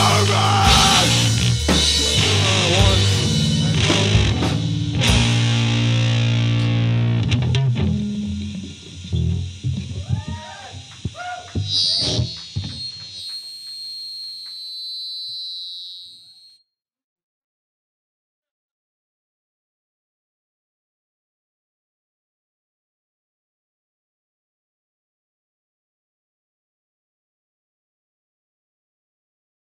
Sorry.